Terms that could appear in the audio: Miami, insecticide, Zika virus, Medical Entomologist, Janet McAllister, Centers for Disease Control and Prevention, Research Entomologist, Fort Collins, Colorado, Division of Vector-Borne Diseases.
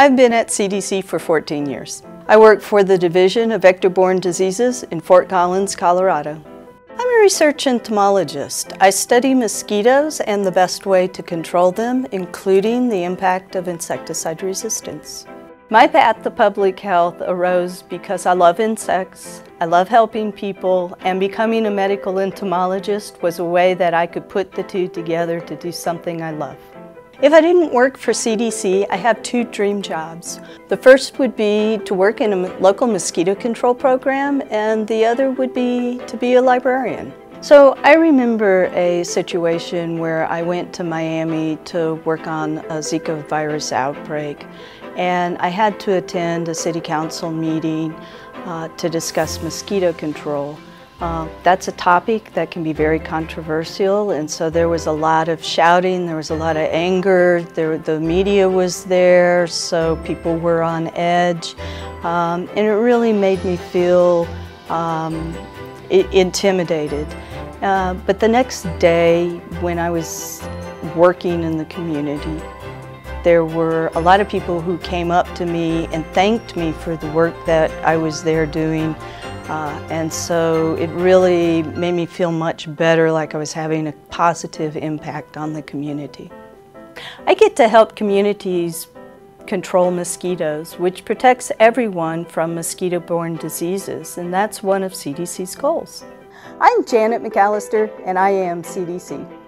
I've been at CDC for 14 years. I work for the Division of Vector-Borne Diseases in Fort Collins, Colorado. I'm a research entomologist. I study mosquitoes and the best way to control them, including the impact of insecticide resistance. My path to public health arose because I love insects, I love helping people, and becoming a medical entomologist was a way that I could put the two together to do something I love. If I didn't work for CDC, I have two dream jobs. The first would be to work in a local mosquito control program, and the other would be to be a librarian. So I remember a situation where I went to Miami to work on a Zika virus outbreak, and I had to attend a city council meeting to discuss mosquito control. That's a topic that can be very controversial, and so there was a lot of shouting, there was a lot of anger, the media was there, so people were on edge, and it really made me feel intimidated. But the next day, when I was working in the community, there were a lot of people who came up to me and thanked me for the work that I was there doing. And so it really made me feel much better, like I was having a positive impact on the community. I get to help communities control mosquitoes, which protects everyone from mosquito-borne diseases, and that's one of CDC's goals. I'm Janet McAllister, and I am CDC.